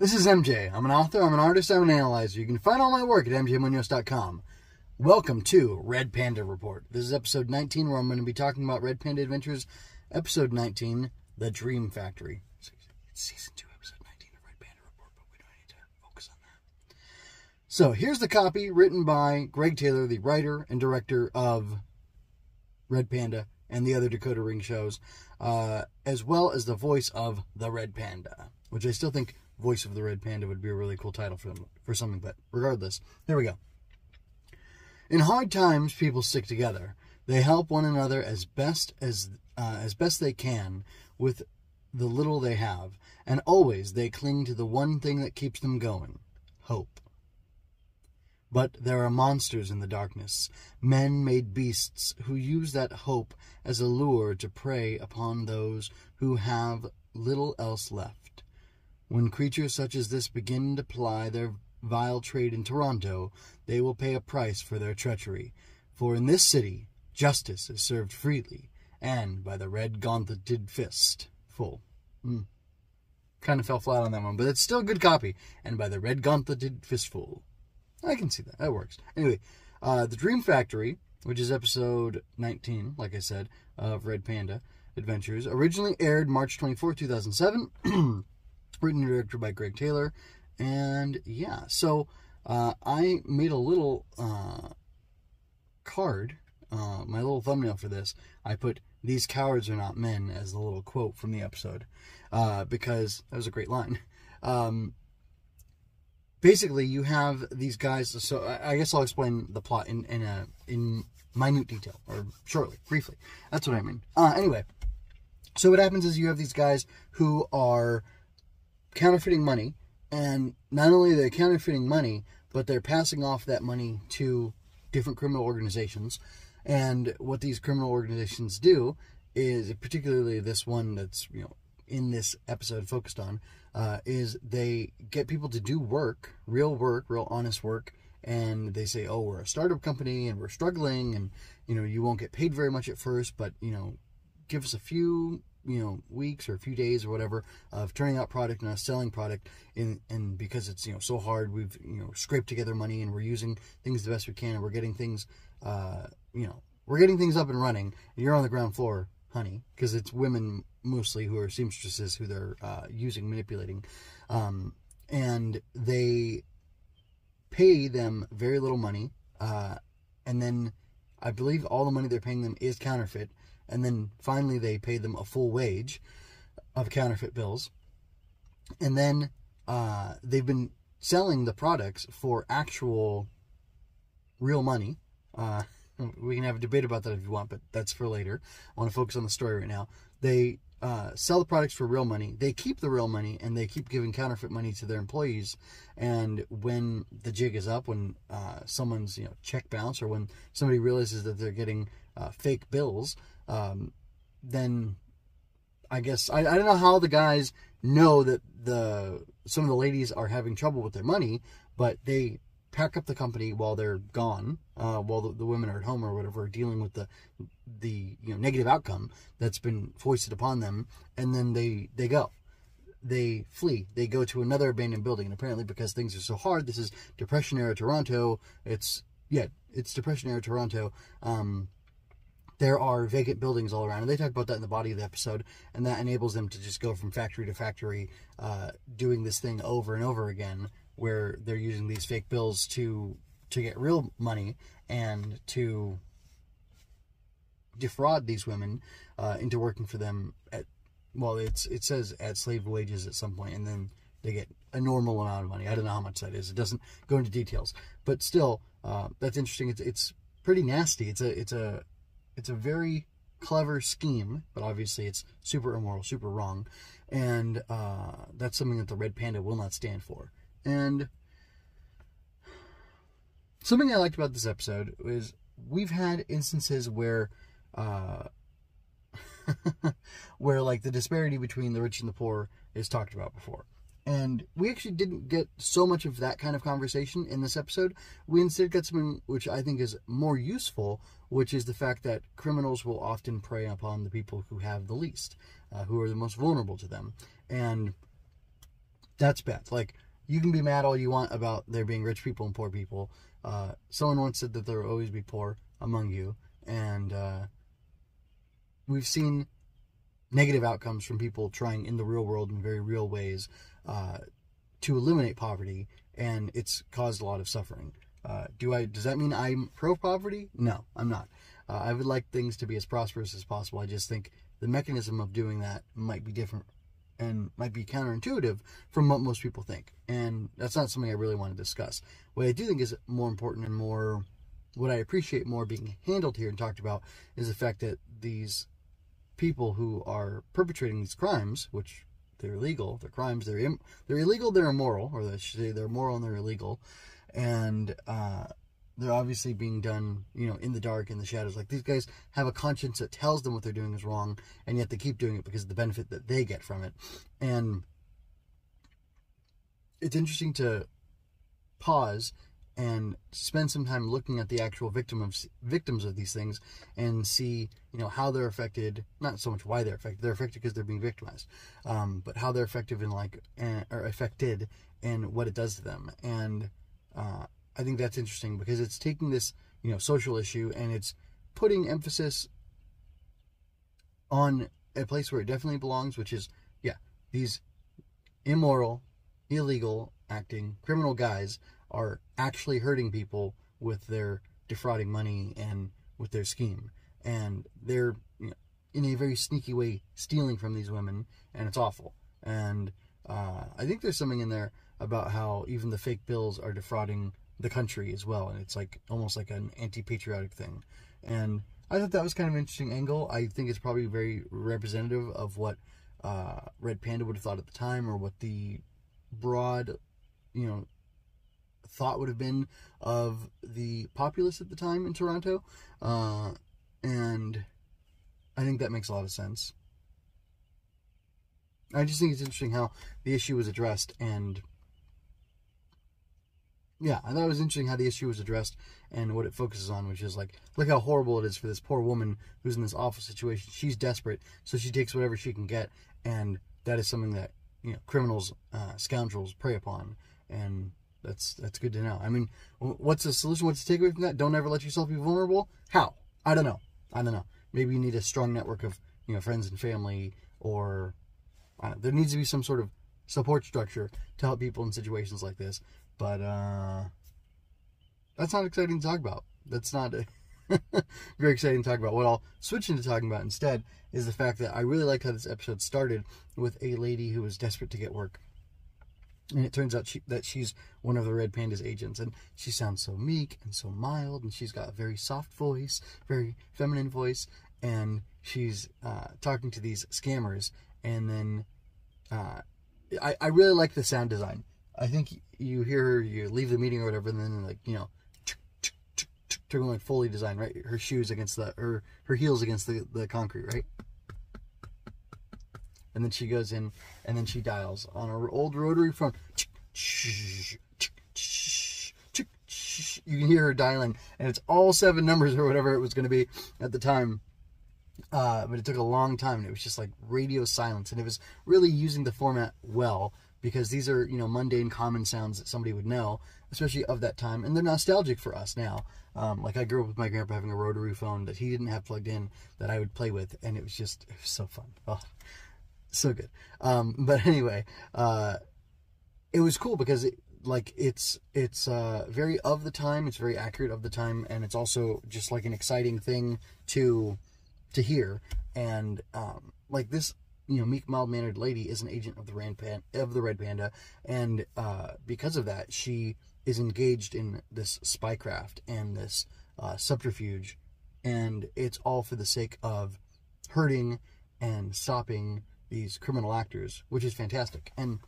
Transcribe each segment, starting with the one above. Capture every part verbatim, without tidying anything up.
This is M J. I'm an author, I'm an artist, I'm an analyzer. You can find all my work at M J Munoz dot com. Welcome to Red Panda Report. This is episode nineteen, where I'm going to be talking about Red Panda Adventures, episode nineteen, The Dream Factory. It's season two, episode nineteen of Red Panda Report, but we don't need to focus on that. So here's the copy written by Greg Taylor, the writer and director of Red Panda and the other Dakota Ring shows, uh, as well as the voice of the Red Panda, which I still think Voice of the Red Panda would be a really cool title for them, for something, but regardless, here we go. In hard times, people stick together. They help one another as best as uh, as best they can with the little they have, and always they cling to the one thing that keeps them going: hope. But there are monsters in the darkness, men-made beasts who use that hope as a lure to prey upon those who have little else left. When creatures such as this begin to ply their vile trade in Toronto, they will pay a price for their treachery. For in this city, justice is served freely, and by the red-gauntleted fist full. Mm. Kind of fell flat on that one, but it's still good copy. And by the red-gauntleted fistful. I can see that. That works. Anyway, uh, The Dream Factory, which is episode nineteen, like I said, of Red Panda Adventures, originally aired March twenty-fourth, two thousand seven. Written and directed by Greg Taylor, and yeah, so uh, I made a little uh, card, uh, my little thumbnail for this. I put, "These cowards are not men," as the little quote from the episode, uh, because that was a great line. Um, basically, you have these guys, so I, I guess I'll explain the plot in, in, a, in minute detail, or shortly, briefly, that's what I mean. Uh, anyway, so what happens is you have these guys who are counterfeiting money, and not only are they counterfeiting money, but they're passing off that money to different criminal organizations. And what these criminal organizations do is, particularly this one that's, you know, in this episode focused on, uh, is they get people to do work, real work, real honest work, and they say, "Oh, we're a startup company and we're struggling, and, you know, you won't get paid very much at first, but, you know, give us a few, you know, weeks or a few days or whatever of turning out product and us selling product, and, and because it's, you know, so hard, we've, you know, scraped together money and we're using things the best we can, and we're getting things, uh, you know, we're getting things up and running, and you're on the ground floor, honey," because it's women mostly who are seamstresses who they're uh, using, manipulating, um, and they pay them very little money, uh, and then I believe all the money they're paying them is counterfeit. And then finally they pay them a full wage of counterfeit bills. And then uh, they've been selling the products for actual real money. Uh, we can have a debate about that if you want, but that's for later. I want to focus on the story right now. They uh, sell the products for real money. They keep the real money, and they keep giving counterfeit money to their employees. And when the jig is up, when uh, someone's, you know, check bounce, or when somebody realizes that they're getting uh, fake bills, Um, then I guess, I, I don't know how the guys know that the, some of the ladies are having trouble with their money, but they pack up the company while they're gone, uh, while the, the women are at home or whatever, dealing with the, the, you know, negative outcome that's been foisted upon them. And then they, they go, they flee, they go to another abandoned building. And apparently because things are so hard, this is Depression-era Toronto. It's, yeah, it's Depression-era Toronto. Um, There are vacant buildings all around, and they talk about that in the body of the episode, and that enables them to just go from factory to factory, uh, doing this thing over and over again, where they're using these fake bills to to get real money and to defraud these women uh, into working for them at, well, it's it says at slave wages at some point, and then they get a normal amount of money. I don't know how much that is. It doesn't go into details, but still, uh, that's interesting. It's it's pretty nasty. It's a it's a It's a very clever scheme, but obviously it's super immoral, super wrong, and uh, that's something that the Red Panda will not stand for. And something I liked about this episode is we've had instances where, uh, where like the disparity between the rich and the poor is talked about before. And we actually didn't get so much of that kind of conversation in this episode. We instead got something which I think is more useful, which is the fact that criminals will often prey upon the people who have the least, uh, who are the most vulnerable to them. And that's bad. Like, you can be mad all you want about there being rich people and poor people. Uh, someone once said that there will always be poor among you. And uh, we've seen negative outcomes from people trying in the real world in very real ways uh, to eliminate poverty. And it's caused a lot of suffering. Uh, do I? Does that mean I'm pro-poverty? No, I'm not. Uh, I would like things to be as prosperous as possible. I just think the mechanism of doing that might be different and might be counterintuitive from what most people think. And that's not something I really want to discuss. What I do think is more important and more, what I appreciate more being handled here and talked about is the fact that these people who are perpetrating these crimes, which they're illegal, they're crimes, they're, im they're illegal, they're immoral, or I should say they're moral and they're illegal. And uh, they're obviously being done, you know, in the dark, in the shadows. Like, these guys have a conscience that tells them what they're doing is wrong, and yet they keep doing it because of the benefit that they get from it. And it's interesting to pause and spend some time looking at the actual victim of, victims of these things and see, you know, how they're affected, not so much why they're affected, they're affected because they're being victimized, um, but how they're effective in like, uh, or affected and what it does to them. And Uh, I think that's interesting because it's taking this, you know, social issue and it's putting emphasis on a place where it definitely belongs, which is, yeah, these immoral, illegal acting criminal guys are actually hurting people with their defrauding money and with their scheme. And they're, you know, in a very sneaky way stealing from these women, and it's awful. And uh, I think there's something in there about how even the fake bills are defrauding the country as well. And it's like almost like an anti-patriotic thing. And I thought that was kind of an interesting angle. I think it's probably very representative of what uh, Red Panda would have thought at the time, or what the broad, you know, thought would have been of the populace at the time in Toronto. Uh, and I think that makes a lot of sense. I just think it's interesting how the issue was addressed, and yeah, I thought it was interesting how the issue was addressed and what it focuses on, which is like, look how horrible it is for this poor woman who's in this awful situation. She's desperate, so she takes whatever she can get, and that is something that, you know, criminals, uh, scoundrels prey upon, and that's that's good to know. I mean, what's the solution? What's the takeaway from that? Don't ever let yourself be vulnerable. How? I don't know. I don't know. Maybe you need a strong network of, you know, friends and family, or uh, there needs to be some sort of support structure to help people in situations like this. But uh, that's not exciting to talk about. That's not very exciting to talk about. What I'll switch into talking about instead is the fact that I really liked how this episode started with a lady who was desperate to get work. And it turns out she, that she's one of the Red Panda's agents. And she sounds so meek and so mild. And she's got a very soft voice, very feminine voice. And she's uh, talking to these scammers. And then uh, I, I really like the sound design. I think you hear her, you leave the meeting or whatever, and then, like, you know, doing like Foley design, right? Her shoes against the, or her heels against the, the concrete, right? And then she goes in, and then she dials on her old rotary phone. You can hear her dialing, and it's all seven numbers or whatever it was going to be at the time. Uh, but it took a long time, and it was just like radio silence, and it was really using the format well, because these are, you know, mundane, common sounds that somebody would know, especially of that time. And they're nostalgic for us now. Um, like, I grew up with my grandpa having a rotary phone that he didn't have plugged in that I would play with. And it was just, it was so fun. Oh, so good. Um, but anyway, uh, it was cool because, it, like, it's it's uh, very of the time. It's very accurate of the time. And it's also just, like, an exciting thing to to hear. And, um, like, this, you know, meek, mild-mannered lady is an agent of the Red Panda, of the Red Panda, and uh, because of that, she is engaged in this spycraft and this uh, subterfuge, and it's all for the sake of hurting and stopping these criminal actors, which is fantastic. And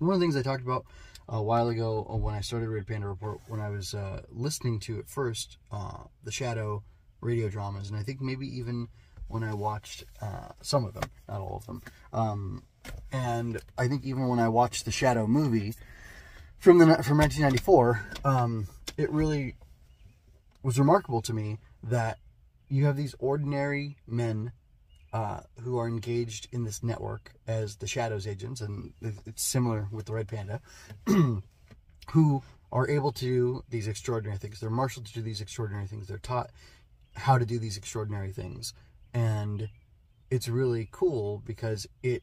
one of the things I talked about a while ago when I started Red Panda Report, when I was uh, listening to at first uh, the Shadow radio dramas, and I think maybe even when I watched uh, some of them, not all of them. Um, and I think even when I watched the Shadow movie from the from nineteen ninety-four, um, it really was remarkable to me that you have these ordinary men uh, who are engaged in this network as the Shadow's agents, and it's similar with the Red Panda, who are able to do these extraordinary things. They're marshaled to do these extraordinary things. They're taught how to do these extraordinary things. And it's really cool because it,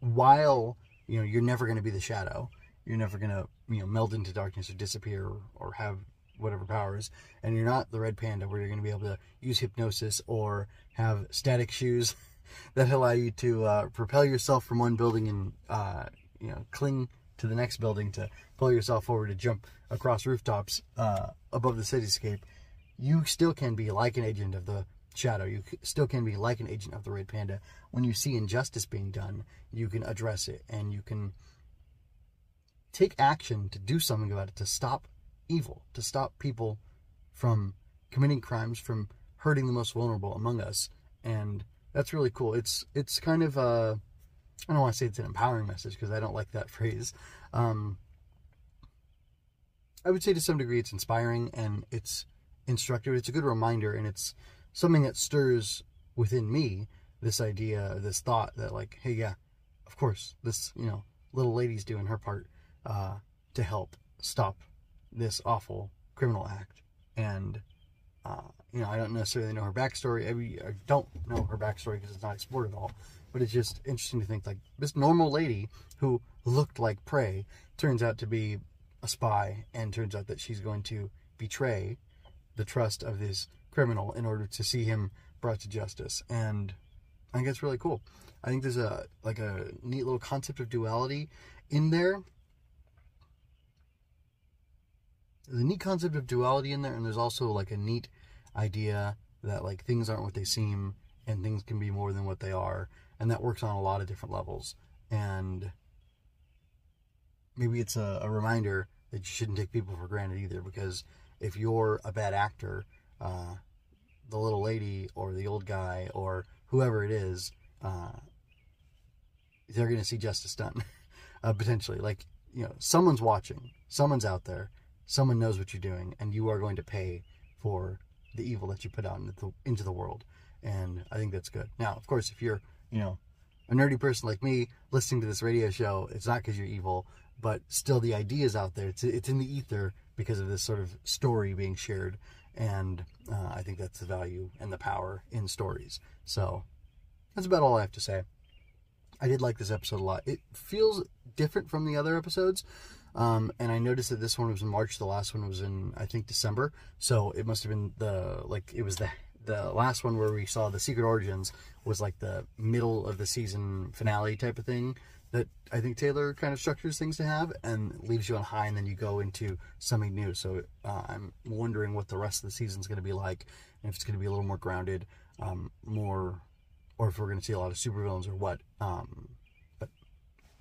while, you know, you're never going to be the Shadow, you're never going to, you know, meld into darkness or disappear or, or have whatever powers, and you're not the Red Panda where you're going to be able to use hypnosis or have static shoes that allow you to uh, propel yourself from one building and, uh, you know, cling to the next building to pull yourself forward to jump across rooftops uh, above the cityscape. You still can be like an agent of the Shadow. You still can be like an agent of the Red Panda. When you see injustice being done, you can address it, and you can take action to do something about it, to stop evil, to stop people from committing crimes, from hurting the most vulnerable among us. And that's really cool. It's it's kind of a, I don't want to say it's an empowering message because I don't like that phrase. Um, I would say to some degree it's inspiring and it's instructive. It's a good reminder, and it's something that stirs within me this idea, this thought that, like, hey, yeah, of course, this, you know, little lady's doing her part uh, to help stop this awful criminal act. And, uh, you know, I don't necessarily know her backstory. I, mean, I don't know her backstory because it's not explored at all. But it's just interesting to think, like, this normal lady who looked like prey turns out to be a spy, and turns out that she's going to betray the trust of this criminal in order to see him brought to justice. And I think that's really cool. I think there's a, like, a neat little concept of duality in there. There's a neat concept of duality in there, and there's also, like, a neat idea that, like, things aren't what they seem, and things can be more than what they are, and that works on a lot of different levels. And maybe it's a, a reminder that you shouldn't take people for granted either, because if you're a bad actor, uh, the little lady or the old guy or whoever it is, uh, they're going to see justice done, uh, potentially. Like, you know, someone's watching, someone's out there, someone knows what you're doing, and you are going to pay for the evil that you put out into the, into the world. And I think that's good. Now, of course, if you're, you know, a nerdy person like me listening to this radio show, it's not because you're evil, but still the idea is out there. It's, it's in the ether because of this sort of story being shared. And uh, I think that's the value and the power in stories. So that's about all I have to say. I did like this episode a lot. It feels different from the other episodes. Um, and I noticed that this one was in March. The last one was in, I think, December. So it must have been the, like, it was the... The last one where we saw the Secret Origins was like the middle of the season finale type of thing that I think Taylor kind of structures things to have and leaves you on high, and then you go into something new. So uh, I'm wondering what the rest of the season's going to be like, and if it's going to be a little more grounded, um, more, or if we're going to see a lot of supervillains or what. Um, but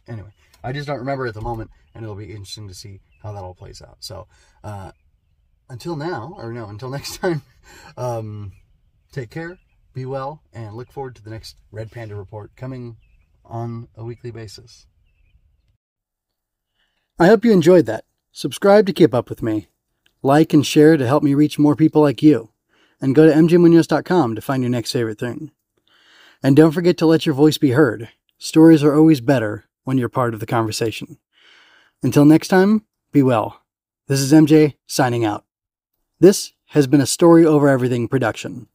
anyway, I just don't remember at the moment, and it'll be interesting to see how that all plays out. So uh, until now, or no, until next time, um... take care, be well, and look forward to the next Red Panda Report coming on a weekly basis. I hope you enjoyed that. Subscribe to keep up with me. Like and share to help me reach more people like you. And go to M J Munoz dot com to find your next favorite thing. And don't forget to let your voice be heard. Stories are always better when you're part of the conversation. Until next time, be well. This is M J, signing out. This has been a Story Over Everything production.